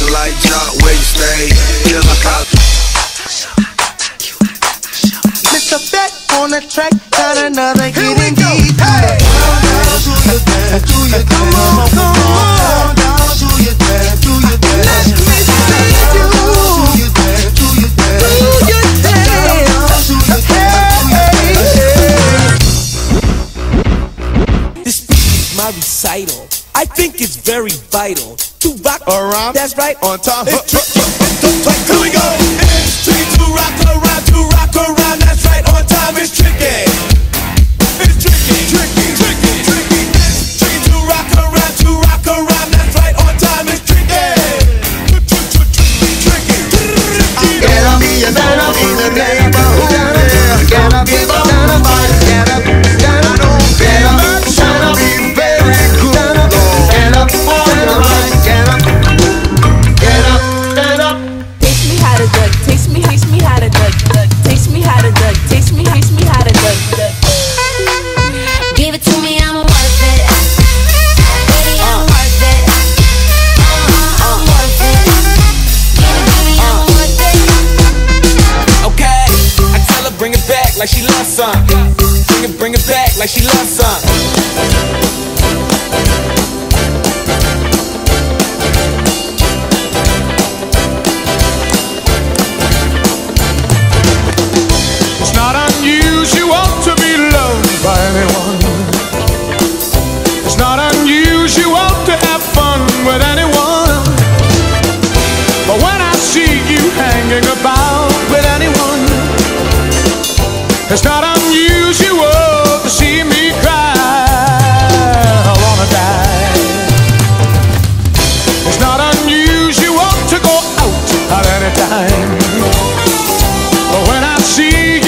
acting like junk where you stay. Feel like I Mr. Fat on the track, got another hit and beat. Hey, come on, come on. Recital. I think it's very vital to rock around. That's right, on time. Here we go. It's tricky to rock around. That's right, on time. It's tricky. It's tricky, tricky, tricky, tricky. It's tricky to rock around. That's right, on time. It's tricky. Tricky. Gotta be a man in the neighborhood. Gotta be a like she loves some. Bring it back like she loves some. It's not unusual to be loved by anyone. It's not unusual to have fun with anyone. But when I see you hanging about with anyone, it's not unusual to see me cry. I wanna die. It's not unusual to go out at any time. But when I see